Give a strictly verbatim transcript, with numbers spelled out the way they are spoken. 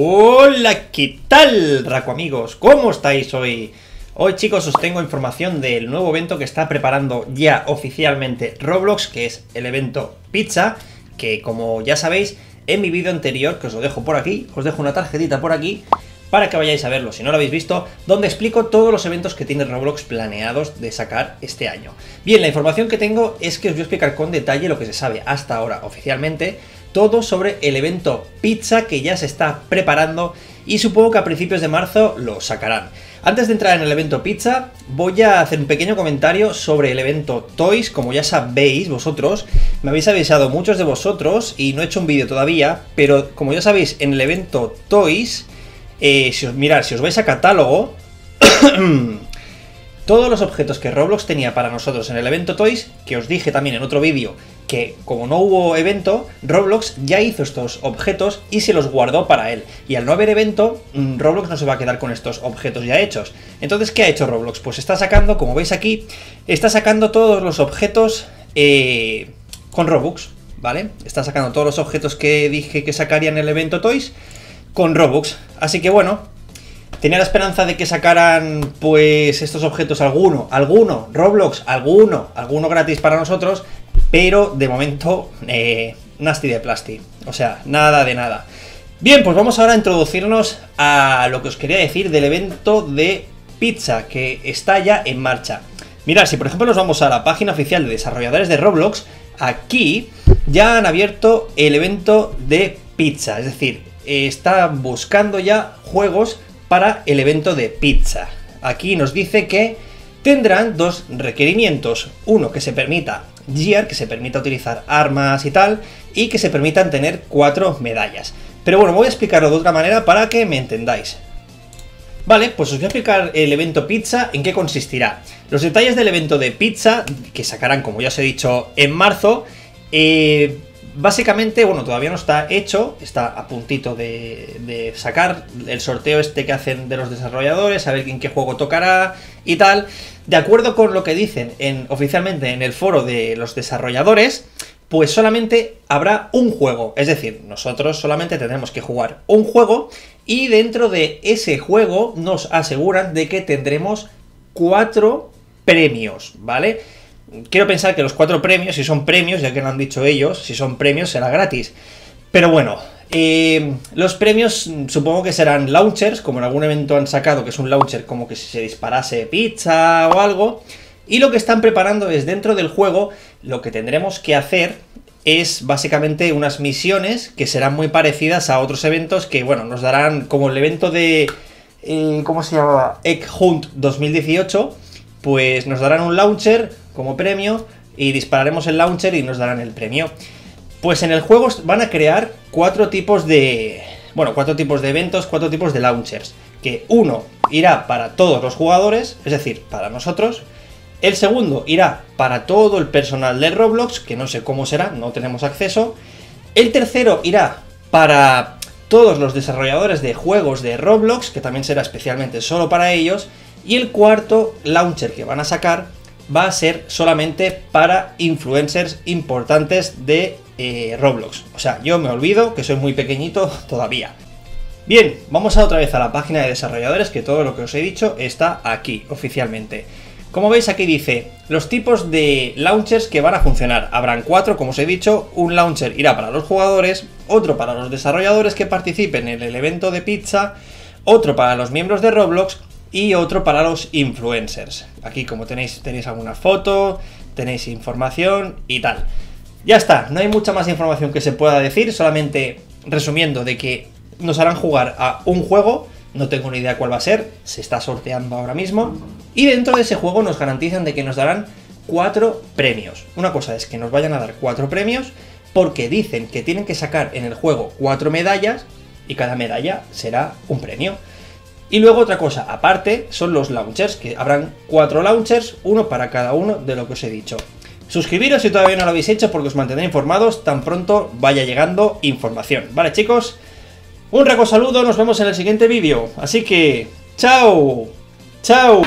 Hola, ¿qué tal, Raco amigos? ¿Cómo estáis hoy? Hoy, chicos, os tengo información del nuevo evento que está preparando ya oficialmente Roblox, que es el evento Pizza, que como ya sabéis, en mi vídeo anterior, que os lo dejo por aquí, os dejo una tarjetita por aquí, para que vayáis a verlo, si no lo habéis visto, donde explico todos los eventos que tiene Roblox planeados de sacar este año. Bien, la información que tengo es que os voy a explicar con detalle lo que se sabe hasta ahora oficialmente, todo sobre el evento Pizza que ya se está preparando y supongo que a principios de marzo lo sacarán. Antes de entrar en el evento Pizza, voy a hacer un pequeño comentario sobre el evento Toys. Como ya sabéis vosotros, me habéis avisado muchos de vosotros y no he hecho un vídeo todavía, pero como ya sabéis, en el evento Toys, eh, si os, mirad, si os vais a catálogo, todos los objetos que Roblox tenía para nosotros en el evento Toys, que os dije también en otro vídeo, que como no hubo evento, Roblox ya hizo estos objetos y se los guardó para él. Y al no haber evento, Roblox no se va a quedar con estos objetos ya hechos. Entonces, ¿qué ha hecho Roblox? Pues está sacando, como veis aquí, está sacando todos los objetos eh, con Robux, ¿vale? Está sacando todos los objetos que dije que sacaría en el evento Toys con Robux. Así que bueno, tenía la esperanza de que sacaran pues estos objetos alguno, alguno, Roblox, alguno, alguno gratis para nosotros. Pero, de momento, eh, nasty de plasti. O sea, nada de nada. Bien, pues vamos ahora a introducirnos a lo que os quería decir del evento de Pizza, que está ya en marcha. Mirad, si por ejemplo nos vamos a la página oficial de desarrolladores de Roblox, aquí ya han abierto el evento de Pizza. Es decir, eh, están buscando ya juegos para el evento de Pizza. Aquí nos dice que tendrán dos requerimientos. Uno, que se permita gear, que se permita utilizar armas y tal, y que se permitan tener cuatro medallas. Pero bueno, voy a explicarlo de otra manera para que me entendáis. Vale, pues os voy a explicar el evento Pizza en qué consistirá. Los detalles del evento de Pizza, que sacarán, como ya os he dicho, en marzo, eh, básicamente, bueno, todavía no está hecho, está a puntito de, de sacar el sorteo este que hacen de los desarrolladores, a ver en qué juego tocará y tal. De acuerdo con lo que dicen en, oficialmente en el foro de los desarrolladores, pues solamente habrá un juego. Es decir, nosotros solamente tendremos que jugar un juego y dentro de ese juego nos aseguran de que tendremos cuatro premios, ¿vale? Quiero pensar que los cuatro premios, si son premios, ya que lo han dicho ellos, si son premios será gratis. Pero bueno, eh, los premios supongo que serán launchers, como en algún evento han sacado, que es un launcher como que si se disparase pizza o algo. Y lo que están preparando es, dentro del juego, lo que tendremos que hacer es básicamente unas misiones que serán muy parecidas a otros eventos que, bueno, nos darán, como el evento de, eh, ¿cómo se llamaba? Egg Hunt dos mil dieciocho, pues nos darán un launcher como premio y dispararemos el launcher y nos darán el premio. Pues en el juego van a crear cuatro tipos de... Bueno, cuatro tipos de eventos, cuatro tipos de launchers. Que uno irá para todos los jugadores, es decir, para nosotros. El segundo irá para todo el personal de Roblox, que no sé cómo será, no tenemos acceso. El tercero irá para todos los desarrolladores de juegos de Roblox, que también será especialmente solo para ellos. Y el cuarto launcher que van a sacar va a ser solamente para influencers importantes de Eh, Roblox. O sea, yo me olvido que soy muy pequeñito todavía. Bien, vamos a otra vez a la página de desarrolladores, que todo lo que os he dicho está aquí oficialmente. Como veis, aquí dice los tipos de launchers que van a funcionar. Habrán cuatro, como os he dicho. Un launcher irá para los jugadores, otro para los desarrolladores que participen en el evento de Pizza, otro para los miembros de Roblox y otro para los influencers. Aquí, como tenéis, tenéis alguna foto, tenéis información y tal. Ya está, no hay mucha más información que se pueda decir, solamente resumiendo de que nos harán jugar a un juego, no tengo ni idea cuál va a ser, se está sorteando ahora mismo, y dentro de ese juego nos garantizan de que nos darán cuatro premios. Una cosa es que nos vayan a dar cuatro premios, porque dicen que tienen que sacar en el juego cuatro medallas, y cada medalla será un premio. Y luego otra cosa, aparte, son los launchers, que habrán cuatro launchers, uno para cada uno de lo que os he dicho. Suscribiros si todavía no lo habéis hecho porque os mantendré informados tan pronto vaya llegando información. Vale, chicos, un rico saludo, nos vemos en el siguiente vídeo. Así que, chao, chao.